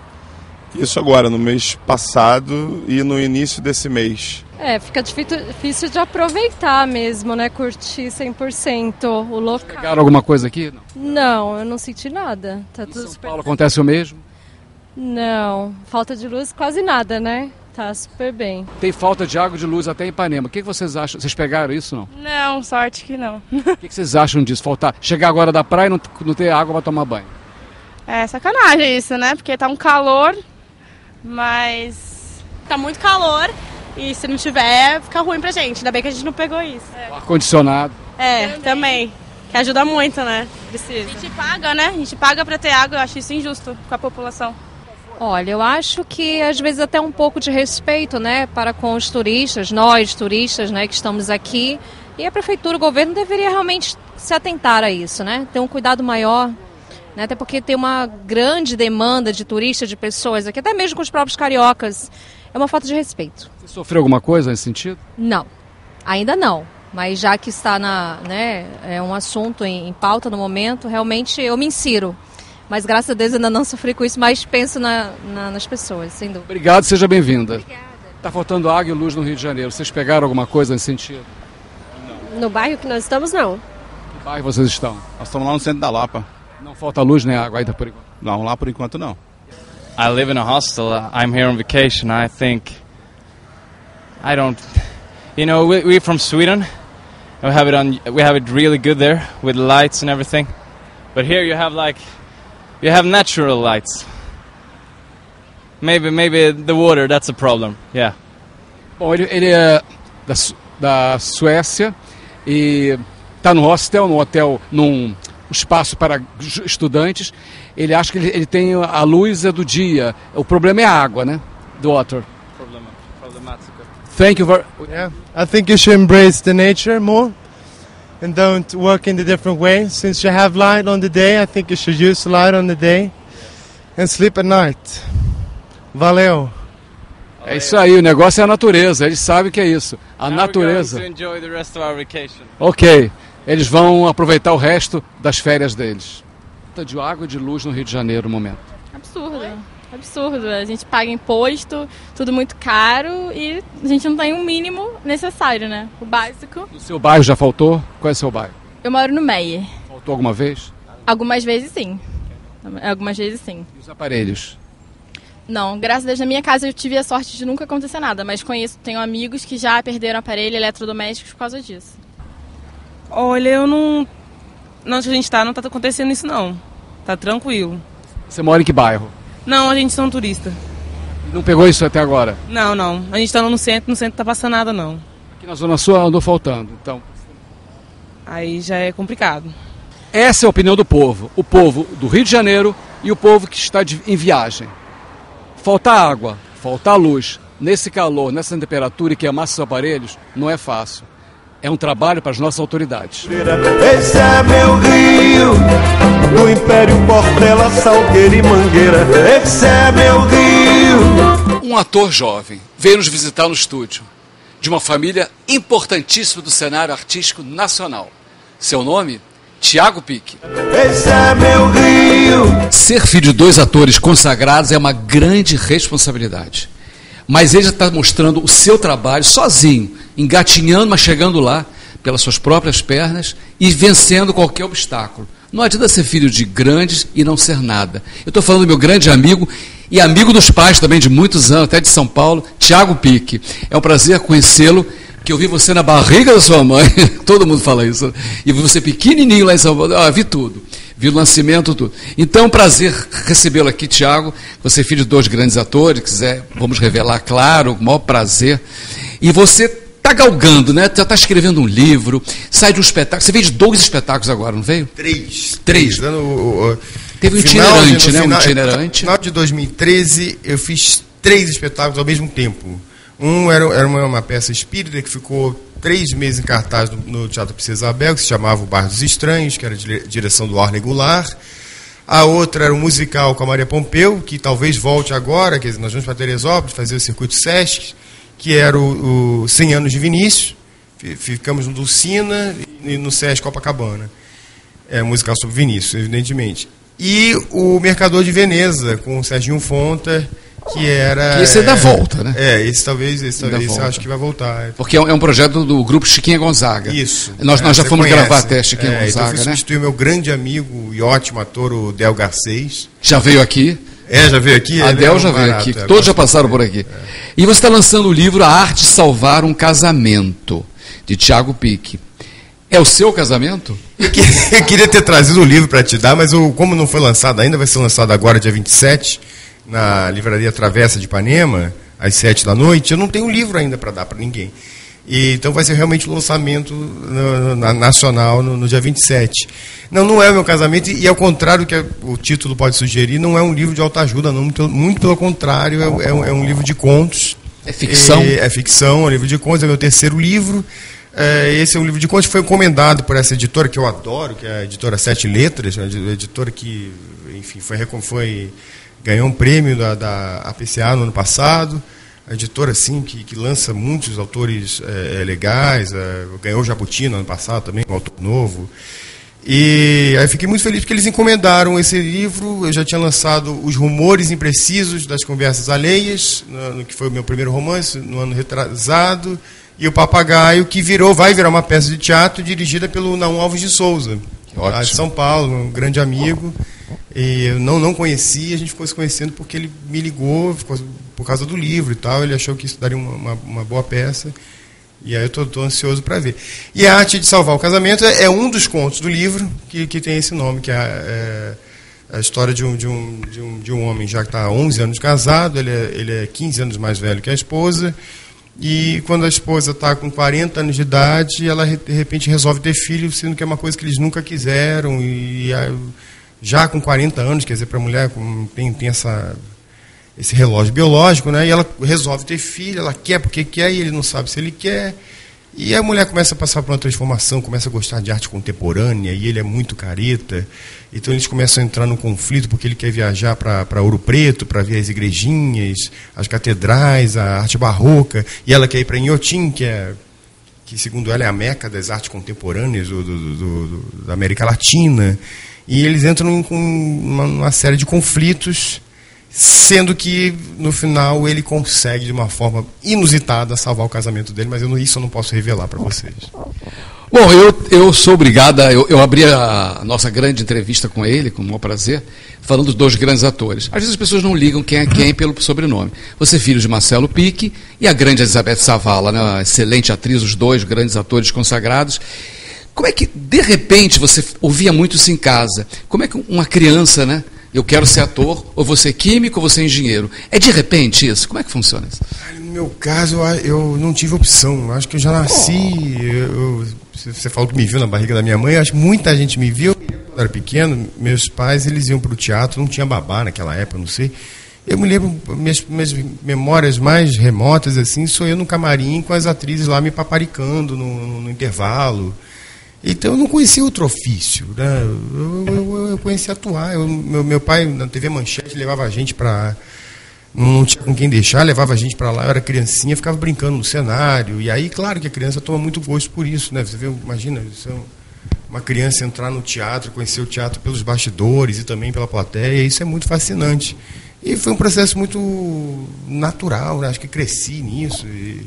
isso agora no mês passado e no início desse mês. É, fica difícil de aproveitar mesmo, né, curtir 100% o local. Pegaram alguma coisa aqui? Não, eu não senti nada. Tá tudo em São Paulo acontece o mesmo? Não, falta de luz quase nada, né? Tá super bem. Tem falta de água e de luz até em Ipanema. O que vocês acham? Vocês pegaram isso ou não? Não, sorte que não. O que vocês acham disso? Faltar, chegar agora da praia e não ter água para tomar banho? É sacanagem isso, né? Porque tá um calor, mas tá muito calor e se não tiver, fica ruim pra gente. Ainda bem que a gente não pegou isso. É. O ar-condicionado. É, também. Que ajuda muito, né? Precisa. A gente paga, né? A gente paga pra ter água. Eu acho isso injusto com a população. Olha, eu acho que às vezes até um pouco de respeito, né, para com os turistas, nós turistas, né, que estamos aqui. E a prefeitura, o governo deveria realmente se atentar a isso, né, ter um cuidado maior, né, até porque tem uma grande demanda de turistas, de pessoas aqui, até mesmo com os próprios cariocas. É uma falta de respeito. Você sofreu alguma coisa nesse sentido? Não, ainda não. Mas já que está é um assunto em pauta no momento, realmente eu me insiro. Mas graças a Deus ainda não sofri com isso, mas penso nas pessoas, sem dúvida. Obrigado, seja bem-vinda. Obrigada. Está faltando água e luz no Rio de Janeiro. Vocês pegaram alguma coisa nesse sentido? Não. No bairro que nós estamos, não. Que bairro vocês estão? Nós estamos lá no centro da Lapa. Não falta luz nem água ainda por enquanto? Não, lá por enquanto não. I live in a hostel. I'm here on vacation. I think... I don't... You know, we're from Sweden. And we have it really good there, with lights and everything. But here you have like... You have natural lights. Maybe the water, that's a problem. Yeah. Bom, ele é da Suécia e está no hostel, num espaço para estudantes. Ele acha que ele tem a luz do dia. O problema é a água, né? The water. Problemático. Thank you very. Yeah. I think you should embrace the nature more. And don't work in a different way. Since you have light on the day, I think you should use light on the day and sleep at night. Valeu. É isso aí, o negócio é a natureza. Eles sabem que é isso, a natureza. Ok, eles vão aproveitar o resto das férias deles. Falta de água e de luz no Rio de Janeiro no momento. Absurdo. absurdo. A gente paga imposto, tudo muito caro e a gente não tem o mínimo necessário, né? O básico. O seu bairro já faltou? Qual é o seu bairro? Eu moro no Meier. Faltou alguma vez? Algumas vezes sim. Algumas vezes sim. E os aparelhos? Não, graças a Deus, na minha casa eu tive a sorte de nunca acontecer nada, mas conheço, tenho amigos que já perderam aparelho eletrodoméstico por causa disso. Olha, eu não... Onde a gente está, não está acontecendo isso não. Tá tranquilo. Você mora em que bairro? Não, a gente é um turista. Não pegou isso até agora? Não, não. A gente está no centro não está passando nada não. Aqui na Zona Sul andou faltando, então... Aí já é complicado. Essa é a opinião do povo. O povo do Rio de Janeiro e o povo que está em viagem. Falta água, falta luz. Nesse calor, nessa temperatura e queimar esses aparelhos, não é fácil. É um trabalho para as nossas autoridades. Esse é meu Rio, do Império Portela, Salgueiro e Mangueira. Esse é meu Rio. Um ator jovem veio nos visitar no estúdio, de uma família importantíssima do cenário artístico nacional. Seu nome? Tiago Pique. Esse é meu Rio. Ser filho de dois atores consagrados é uma grande responsabilidade. Mas ele já está mostrando o seu trabalho sozinho, engatinhando, mas chegando lá pelas suas próprias pernas e vencendo qualquer obstáculo. Não adianta ser filho de grandes e não ser nada. Eu estou falando do meu grande amigo e amigo dos pais também de muitos anos, até de São Paulo, Tiago Pique. É um prazer conhecê-lo, que eu vi você na barriga da sua mãe, todo mundo fala isso, e você pequenininho lá em São Paulo, vi tudo. Vi o nascimento, tudo. Então, prazer recebê-lo aqui, Tiago. Você é filho de dois grandes atores, quiser, vamos revelar, claro, o maior prazer. E você está galgando, né? Já está escrevendo um livro, sai de um espetáculo. Você veio de dois espetáculos agora, não veio? Três. Teve um itinerante, né? Um itinerante. No final de 2013, eu fiz três espetáculos ao mesmo tempo. Um era uma peça espírita que ficou 3 meses em cartaz no Teatro Princesa Isabel, que se chamava O Bar dos Estranhos, que era direção do Arlen Goulart. A outra era um musical com a Maria Pompeu, que talvez volte agora, que nós vamos para Teresópolis fazer o Circuito Sesc, que era o 100 anos de Vinícius. Ficamos no Dulcina e no Sesc Copacabana. É um musical sobre Vinícius, evidentemente. E o Mercador de Veneza, com o Serginho Fonta, que era... Esse é da volta, né? É, esse talvez acho que vai voltar. Porque é um projeto do grupo Chiquinha Gonzaga. Isso. Nós já fomos gravar até Chiquinha Gonzaga, então eu substituí, né? Meu grande amigo e ótimo ator, o Del Garcês. Já veio aqui. Já veio aqui. A Del já veio aqui. Todos já passaram por aqui. É. E você está lançando o livro A Arte de Salvar um Casamento, de Tiago Pique. É o seu casamento? Eu queria ter trazido um livro para te dar, mas como não foi lançado ainda, vai ser lançado agora, dia 27, na livraria Travessa de Ipanema, às 19h, eu não tenho livro ainda para dar para ninguém. E, então vai ser realmente um lançamento nacional no dia 27. Não é o meu casamento, e ao contrário do que o título pode sugerir, não é um livro de autoajuda, não, muito pelo contrário, é um livro de contos. É ficção? É ficção, é um livro de contos, é meu terceiro livro. Esse é um livro de contos que foi encomendado por essa editora que eu adoro, que é a editora 7 Letras, uma editora que, enfim, ganhou um prêmio da APCA no ano passado, a editora assim, que lança muitos autores legais, ganhou o Jabuti no ano passado também, um autor novo. E aí fiquei muito feliz porque eles encomendaram esse livro. Eu já tinha lançado Os Rumores Imprecisos das Conversas Alheias, que foi o meu primeiro romance, no ano retrasado, e O Papagaio, que vai virar uma peça de teatro dirigida pelo Naum Alves de Souza, lá de São Paulo, um grande amigo. E eu não conhecia, a gente ficou se conhecendo porque ele me ligou por causa do livro e tal, ele achou que isso daria uma boa peça. E aí eu estou ansioso para ver. E A Arte de Salvar o Casamento é um dos contos do livro que tem esse nome, que é a história de um homem já que está há 11 anos casado, ele é 15 anos mais velho que a esposa, e quando a esposa está com 40 anos de idade, ela de repente resolve ter filho, sendo que é uma coisa que eles nunca quiseram, e já com 40 anos, quer dizer, para a mulher tem esse relógio biológico, né? E ela resolve ter filho, ela quer porque quer, e ele não sabe se ele quer. E a mulher começa a passar por uma transformação, começa a gostar de arte contemporânea, e ele é muito careta. Então eles começam a entrar num conflito, porque ele quer viajar para Ouro Preto, para ver as igrejinhas, as catedrais, a arte barroca. E ela quer ir para Inhotim, que segundo ela é a meca das artes contemporâneas da América Latina. E eles entram numa série de conflitos, Sendo que, no final, ele consegue, de uma forma inusitada, salvar o casamento dele, mas isso eu não posso revelar para vocês. Bom, eu sou obrigada, eu abri a nossa grande entrevista com ele, com o maior prazer, falando dos dois grandes atores. Às vezes as pessoas não ligam quem é quem pelo sobrenome. Você é filho de Marcelo Pique e a grande Elizabeth Savala, né? Excelente atriz, os dois grandes atores consagrados. Como é que, de repente, você ouvia muito isso em casa? Como é que uma criança, né? Eu quero ser ator, ou vou ser químico, ou vou ser engenheiro. É de repente isso? Como é que funciona isso? No meu caso, eu não tive opção. Acho que eu já nasci... você falou que me viu na barriga da minha mãe. Acho que muita gente me viu. Quando eu era pequeno, meus pais eles iam para o teatro. Não tinha babá naquela época, não sei. Eu me lembro, minhas memórias mais remotas, assim, sou eu no camarim com as atrizes lá me paparicando no intervalo. Então, eu não conhecia outro ofício, né? Eu conhecia atuar. Meu pai, na TV Manchete, levava a gente para... Não tinha com quem deixar, levava a gente para lá. Eu era criancinha, ficava brincando no cenário. E aí, claro que a criança toma muito gosto por isso, né? Você vê, imagina, você é uma criança entrar no teatro, conhecer o teatro pelos bastidores e também pela plateia. Isso é muito fascinante. E foi um processo muito natural, né? Acho que cresci nisso e...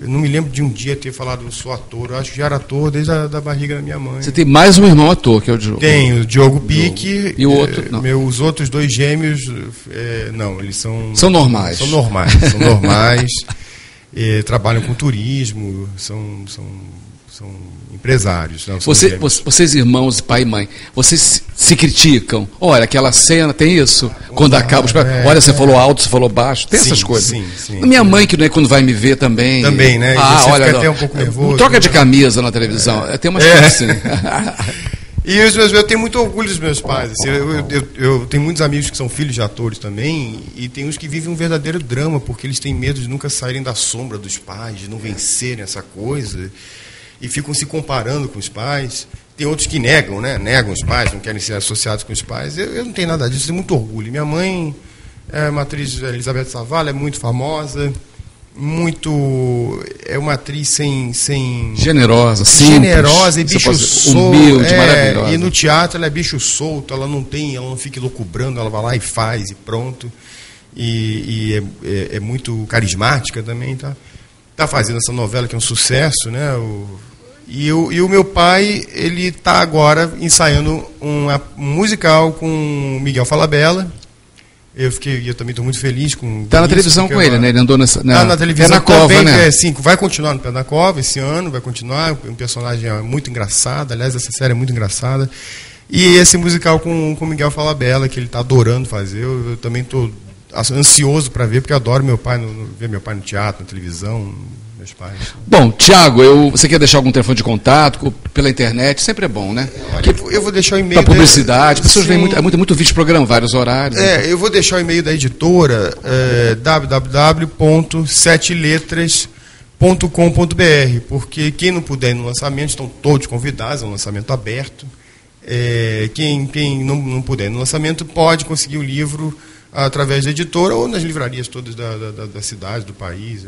Eu não me lembro de um dia ter falado, eu sou ator. Eu acho que já era ator desde a da barriga da minha mãe. Você tem mais um irmão ator, que é o Diogo? Tenho, o Diogo Pique. E o outro? Não. Os outros dois gêmeos, não, eles são... São normais. São normais, são normais. Trabalham com turismo, são empresários. Não, são vocês, irmãos, pai e mãe, vocês se criticam? Olha, aquela cena, tem isso? Quando acaba os... Olha, você falou alto, você falou baixo. Tem sim, essas coisas. Sim, minha mãe, que não é quando vai me ver também. Também, né? Ah, olha, fica até um pouco nervoso. Troca de camisa na televisão. Tem umas coisas assim. E eu tenho muito orgulho dos meus pais. Assim, eu tenho muitos amigos que são filhos de atores também, e tem uns que vivem um verdadeiro drama, porque eles têm medo de nunca saírem da sombra dos pais, de não vencerem essa coisa. E ficam se comparando com os pais. Tem outros que negam, né? Negam os pais, não querem ser associados com os pais. Eu não tenho nada disso, tenho muito orgulho. Minha mãe é uma atriz, Elizabeth Savala, é muito famosa, é uma atriz sem generosa, simples. Generosa e bicho solto. Humilde, maravilhosa. E no teatro ela é bicho solto, ela não fica lucubrando, ela vai lá e faz e pronto. E é muito carismática também, tá? Tá fazendo essa novela que é um sucesso, né? E o meu pai, ele está agora ensaiando um musical com o Miguel Falabella. Eu também estou muito feliz com... Está na televisão com ele, né? Ele andou na televisão na Cova, também, né? Sim, vai continuar no Pé na Cova esse ano, vai continuar. Um personagem muito engraçado, aliás, essa série é muito engraçada. E esse musical com o Miguel Falabella, que ele está adorando fazer, eu também estou ansioso para ver, porque eu adoro ver meu pai no teatro, na televisão... Bom, Tiago, você quer deixar algum telefone de contato pela internet? Sempre é bom, né? Eu vou deixar o e-mail da publicidade, as pessoas veem muito vídeo programa, vários horários. Eu vou deixar o e-mail da editora, www.7letras.com.br, porque quem não puder ir no lançamento, estão todos convidados, é um lançamento aberto. Quem não puder ir no lançamento pode conseguir o livro através da editora ou nas livrarias todas da cidade, do país.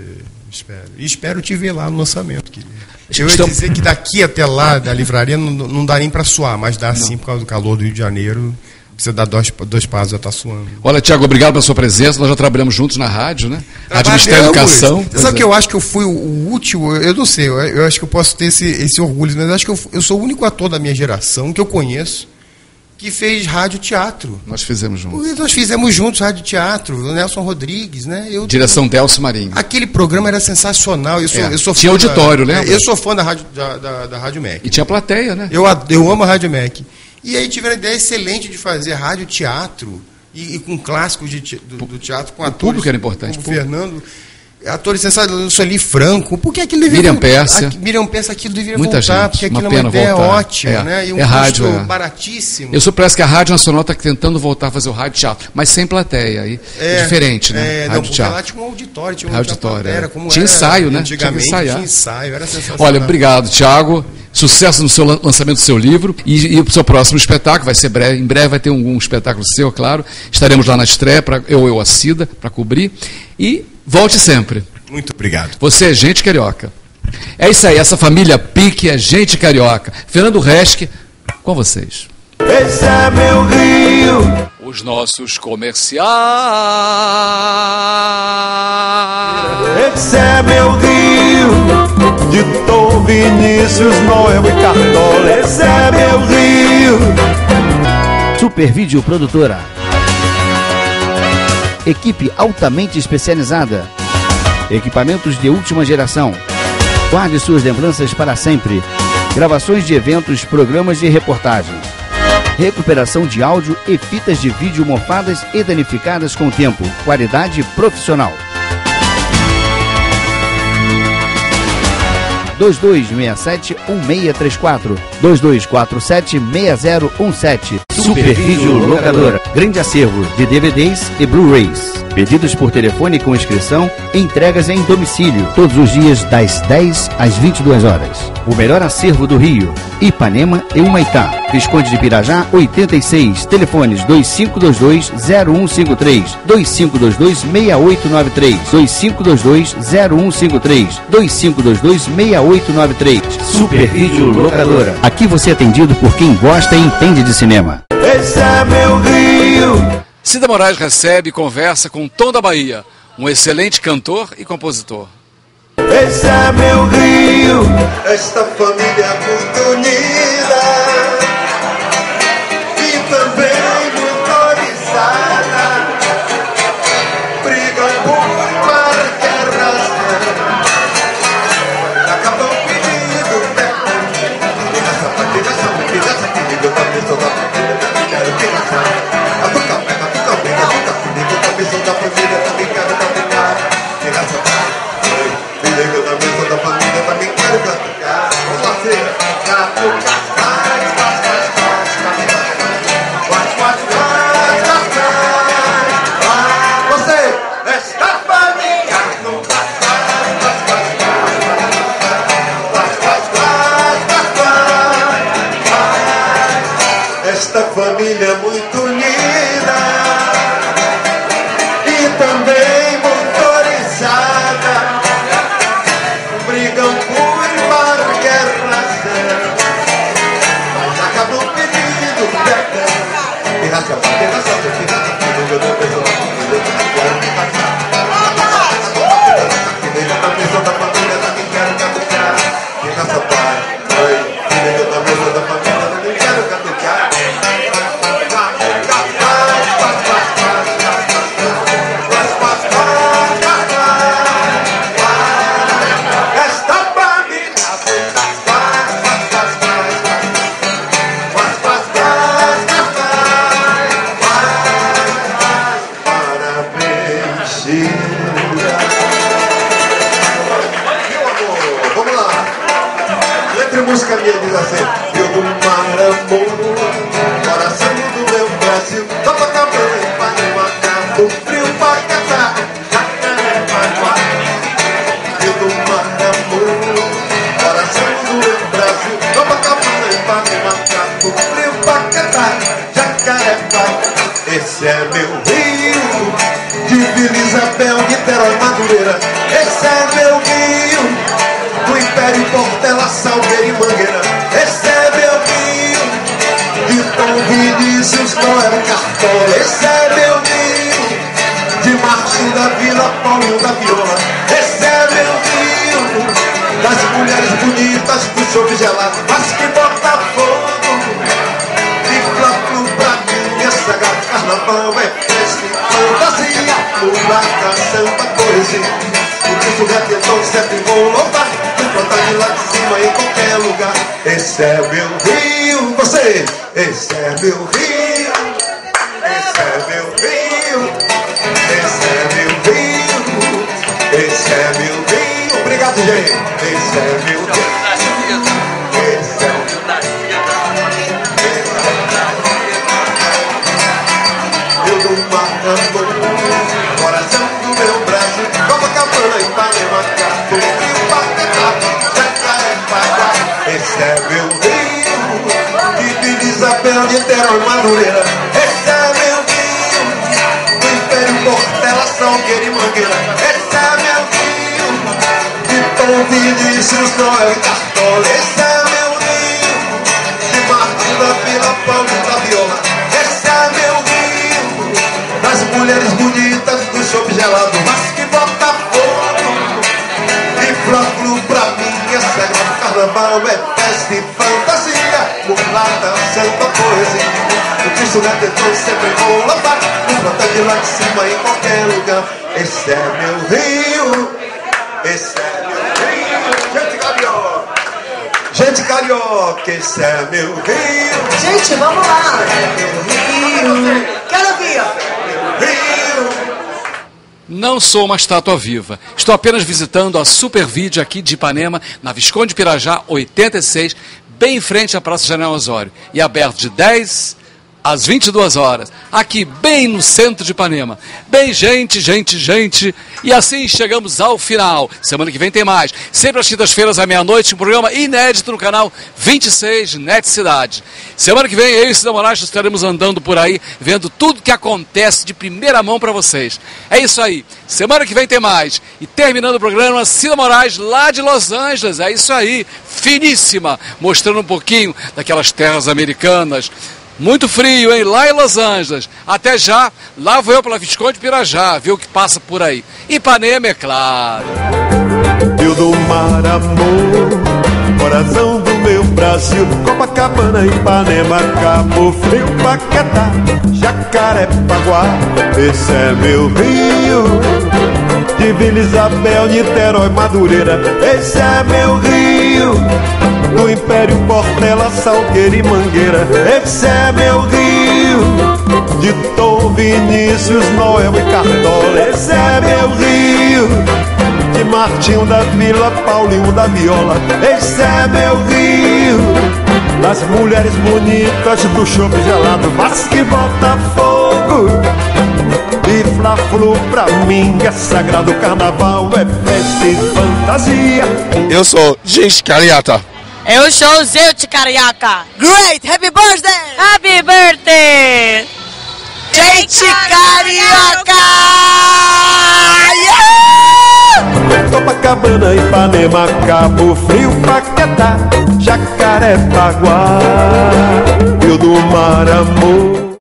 Espero te ver lá no lançamento, querido. Eu ia dizer que daqui até lá da livraria não dá nem para suar, mas dá sim, por causa do calor do Rio de Janeiro. Você dá dois passos, já está suando. Olha, Tiago, obrigado pela sua presença. Nós já trabalhamos juntos na rádio, né? Rádio Ministério da Educação. Você sabe que eu acho que eu fui o último, eu não sei, eu acho que eu posso ter esse orgulho, mas acho que eu sou o único ator da minha geração, que eu conheço, que fez rádio-teatro. Nós fizemos juntos rádio-teatro, o Nelson Rodrigues, né? Direção Delcio Marinho. Aquele programa era sensacional. Eu sou tinha auditório, né? Eu sou fã da Rádio, da Rádio MEC. E tinha plateia, né? Eu amo a Rádio MEC. E aí tiveram a ideia excelente de fazer rádio-teatro, e com clássicos do teatro, com atores... O público era importante. Com o Fernando... Atores sensacionais, Sueli Franco, porque aquilo deveria... Miriam Peça, aquilo deveria muita voltar, gente, porque aquilo é uma ideia voltar. Ótima, né? E um custo baratíssimo. Parece que a Rádio Nacional está tentando voltar a fazer o rádio teatro, mas sem plateia, aí é diferente, né? Rádio teatro. Lá tinha um auditório, tinha um auditório. Tinha ensaio, né? Antigamente tinha ensaio, era sensacional. Olha, obrigado, Tiago. Sucesso no seu lançamento do seu livro e o seu próximo espetáculo, vai ser breve, em breve vai ter um espetáculo seu, claro. Estaremos lá na estreia, eu a Cida, para cobrir. E volte sempre. Muito obrigado. Você é gente carioca. É isso aí, essa família Pique é gente carioca. Fernando Resch, com vocês. Esse é meu Rio. os nossos comerciais. Recebe o Rio de Tom Vinícius, Noel e Cartola. Recebe o Rio. Supervídeo Produtora. Equipe altamente especializada. Equipamentos de última geração. Guarde suas lembranças para sempre. Gravações de eventos, programas de reportagem. Recuperação de áudio e fitas de vídeo mofadas e danificadas com o tempo. Qualidade profissional. 2267-1634. 2247-6017. Supervídeo Locadora. Grande acervo de DVDs e Blu-rays. Pedidos por telefone com inscrição e entregas em domicílio. Todos os dias das 10 às 22 horas. O melhor acervo do Rio. Ipanema e Humaitá. Visconde de Pirajá, 86. Telefones 2522-0153. 2522-6893. 2522-0153. 2522-6893. Supervídeo Locadora. Aqui você é atendido por quem gosta e entende de cinema. Esse é meu Rio. Cida Moraes recebe e conversa com o Tom da Bahia, um excelente cantor e compositor. Esse é meu Rio, esta família muito unida e também muito orizada, briga por qualquer razão, acabou pedindo família muito unida e também motorizada, brigam por qualquer razão, mas acabam pedindo perdão. Tem razão, tem razão, tem razão. Eu não penso na família, eu não quero me casar. Eu não penso na família, eu não quero caducar. Tem razão, pai, mãe, filha, eu não penso na família. Esse é meu Rio, de Vila Isabel, Niterói, Madureira. Esse é meu Rio, do Império, Portela, Salgueiro e Mangueira. Esse é meu Rio, de Tom Vinícius, Noel e Cartola. Esse é meu Rio, de Martim da Vila, Paulinho da Viola. Esse é meu Rio, das mulheres bonitas, do chope gelado, mas que bota fogo. Carnaval é festa, fantasia, mulata, samba, coisa. O que o redentor sempre vou louvar, vou plantar de lá de cima em qualquer lugar. Esse é meu Rio, você. Esse é meu Rio. Esse é meu Rio. Esse é meu Rio. Esse é meu Rio. Obrigado, gente. Esse é meu Rio. Esse é meu Rio. Coração do meu Brasil, Copacabana, Ipanema, Cabo Frio, Paquetá, Jacarepaguá. Esse é meu Rio, de Vila Isabel, Niterói, Madureira. Esse é meu Rio, do Império, Portela, Salgueiro e Mangueira. Esse é meu Rio, de Tom Vinícius, Noel e Cartola. Esse é meu Rio, de Martim da Vila, Paulo da Viola. Esse é meu Rio, mulheres bonitas do show gelado, mas que bota fogo e flóculo pra mim, que é cego. Carnaval é festa e fantasia, mulata, samba, poesia. O Cristo Redentor sempre vou louvar, o planta de lá de cima em qualquer lugar. Esse é meu Rio, esse é meu Rio. Gente carioca, gente carioca, esse é meu Rio. Gente, vamos lá. É meu Rio. Quero ver. Não sou uma estátua viva. Estou apenas visitando a Supervide aqui de Ipanema, na Visconde Pirajá, 86, bem em frente à Praça General Osório. E aberto de 10 às 22 horas, aqui bem no centro de Ipanema. Bem, gente, gente, gente. E assim chegamos ao final. Semana que vem tem mais. Sempre às quintas-feiras, à meia-noite, um programa inédito no canal 26 Net Cidade. Semana que vem, eu e Cida Moraes estaremos andando por aí, vendo tudo que acontece de primeira mão para vocês. É isso aí. Semana que vem tem mais. E terminando o programa, Cida Moraes, lá de Los Angeles. É isso aí. Finíssima. Mostrando um pouquinho daquelas terras americanas. Muito frio, hein? Lá em Los Angeles. Até já. Lá vou eu pela Visconde Pirajá, ver o que passa por aí. Ipanema, é claro. Eu do mar, amor, coração do meu Brasil. Copacabana, Ipanema, Cabo Frio, Paquetá, Jacarepaguá. Esse é meu Rio. De Vila Isabel, Niterói, Madureira. Esse é meu Rio. Do Império, Portela, Salgueiro e Mangueira. Esse é meu Rio. De Tom, Vinícius, Noel e Cartola. Esse é meu Rio. De Martinho da Vila, Paulinho da Viola. Esse é meu Rio. Das mulheres bonitas do chope gelado, mas que bota fogo e fla-flu pra mim, que é sagrado. Carnaval é festa e fantasia. Eu sou gente carioca. Eu sou o Zeut Carioca. Great! Happy birthday! Happy birthday! Gente Carioca! Copacabana, Ipanema, Cabo Frio, Paquetá, Jacarepaguá, Rio do Mar, amor.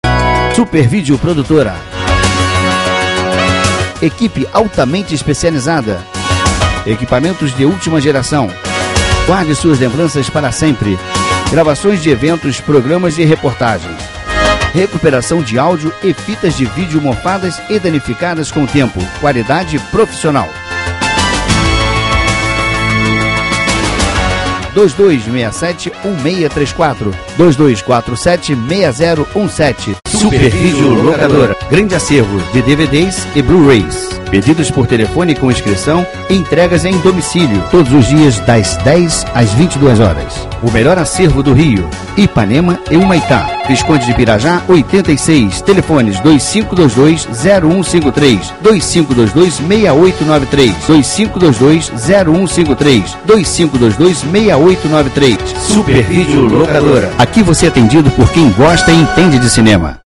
Supervídeo Produtora. Equipe altamente especializada. Equipamentos de última geração. Guarde suas lembranças para sempre. Gravações de eventos, programas de reportagem. Recuperação de áudio e fitas de vídeo morfadas e danificadas com o tempo. Qualidade profissional. 2267-1634. 2247-6017. Supervídeo Locadora. Grande acervo de DVDs e Blu-rays. Pedidos por telefone com inscrição e entregas em domicílio. Todos os dias das 10 às 22 horas. O melhor acervo do Rio. Ipanema e Humaitá. Visconde de Pirajá, 86. Telefones 2522-0153. 2522-6893. 2522-0153. 2522-6893. Supervídeo Locadora. Aqui você é atendido por quem gosta e entende de cinema.